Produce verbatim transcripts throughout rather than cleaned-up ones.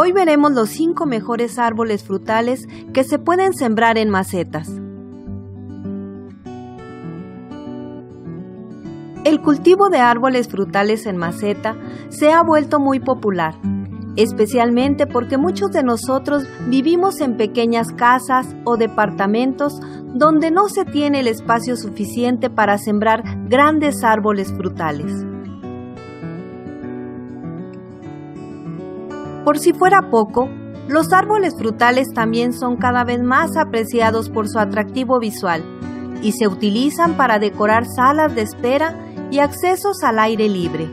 Hoy veremos los cinco mejores árboles frutales que se pueden sembrar en macetas. El cultivo de árboles frutales en maceta se ha vuelto muy popular, especialmente porque muchos de nosotros vivimos en pequeñas casas o departamentos donde no se tiene el espacio suficiente para sembrar grandes árboles frutales. Por si fuera poco, los árboles frutales también son cada vez más apreciados por su atractivo visual y se utilizan para decorar salas de espera y accesos al aire libre.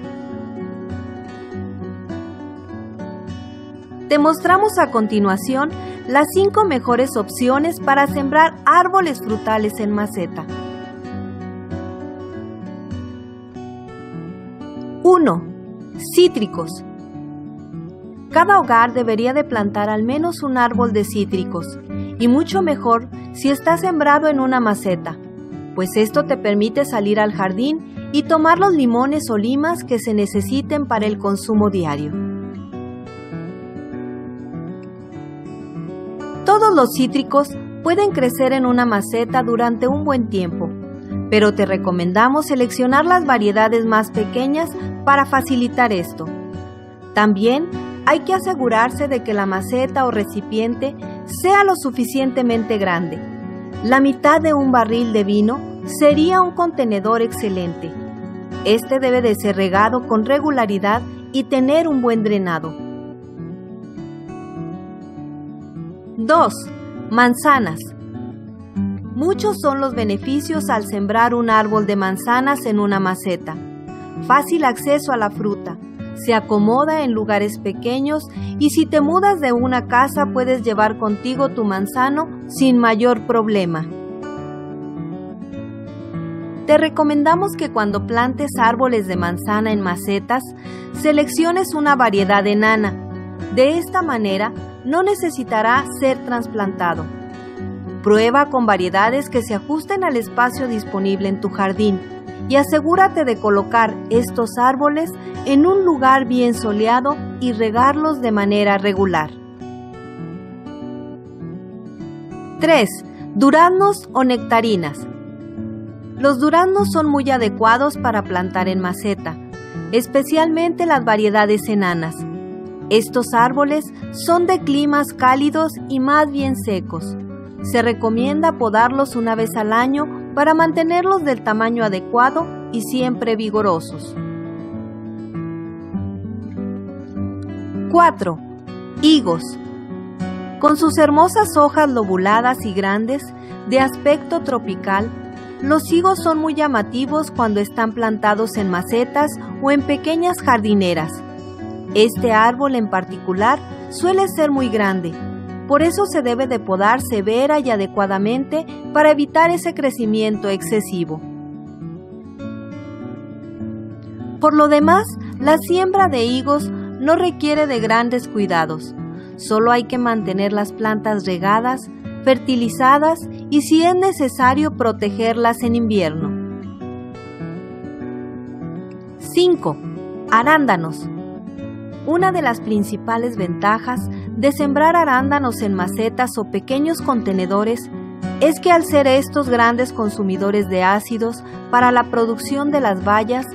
Te mostramos a continuación las cinco mejores opciones para sembrar árboles frutales en maceta. uno. Cítricos. Cada hogar debería de plantar al menos un árbol de cítricos, y mucho mejor si está sembrado en una maceta, pues esto te permite salir al jardín y tomar los limones o limas que se necesiten para el consumo diario. Todos los cítricos pueden crecer en una maceta durante un buen tiempo, pero te recomendamos seleccionar las variedades más pequeñas para facilitar esto. También hay que asegurarse de que la maceta o recipiente sea lo suficientemente grande. La mitad de un barril de vino sería un contenedor excelente. Este debe de ser regado con regularidad y tener un buen drenado. dos. Manzanas. Muchos son los beneficios al sembrar un árbol de manzanas en una maceta. Fácil acceso a la fruta. Se acomoda en lugares pequeños y si te mudas de una casa puedes llevar contigo tu manzano sin mayor problema. Te recomendamos que cuando plantes árboles de manzana en macetas, selecciones una variedad enana. De esta manera no necesitará ser trasplantado. Prueba con variedades que se ajusten al espacio disponible en tu jardín. Y asegúrate de colocar estos árboles en un lugar bien soleado y regarlos de manera regular. tres. Duraznos o nectarinas. Los duraznos son muy adecuados para plantar en maceta, especialmente las variedades enanas. Estos árboles son de climas cálidos y más bien secos. Se recomienda podarlos una vez al año para mantenerlos del tamaño adecuado y siempre vigorosos. cuatro. Higos. Con sus hermosas hojas lobuladas y grandes, de aspecto tropical, los higos son muy llamativos cuando están plantados en macetas o en pequeñas jardineras. Este árbol en particular suele ser muy grande. Por eso se debe de podar severa y adecuadamente para evitar ese crecimiento excesivo. Por lo demás, la siembra de higos no requiere de grandes cuidados. Solo hay que mantener las plantas regadas, fertilizadas y si es necesario protegerlas en invierno. cinco. Arándanos. Una de las principales ventajas de sembrar arándanos en macetas o pequeños contenedores es que al ser estos grandes consumidores de ácidos para la producción de las bayas,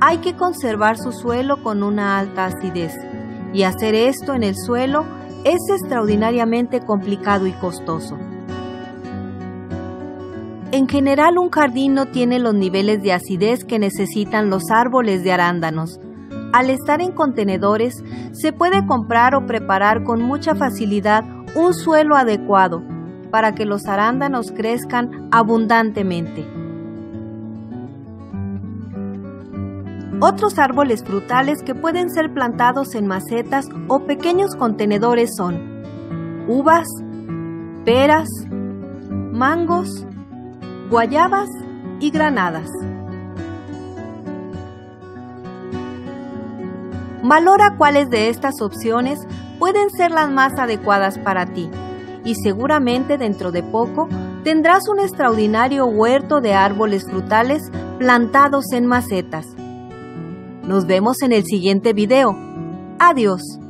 hay que conservar su suelo con una alta acidez, y hacer esto en el suelo es extraordinariamente complicado y costoso. En general, un jardín no tiene los niveles de acidez que necesitan los árboles de arándanos. Al estar en contenedores, se puede comprar o preparar con mucha facilidad un suelo adecuado para que los arándanos crezcan abundantemente. Otros árboles frutales que pueden ser plantados en macetas o pequeños contenedores son uvas, peras, mangos, guayabas y granadas. Valora cuáles de estas opciones pueden ser las más adecuadas para ti y seguramente dentro de poco tendrás un extraordinario huerto de árboles frutales plantados en macetas. Nos vemos en el siguiente video. Adiós.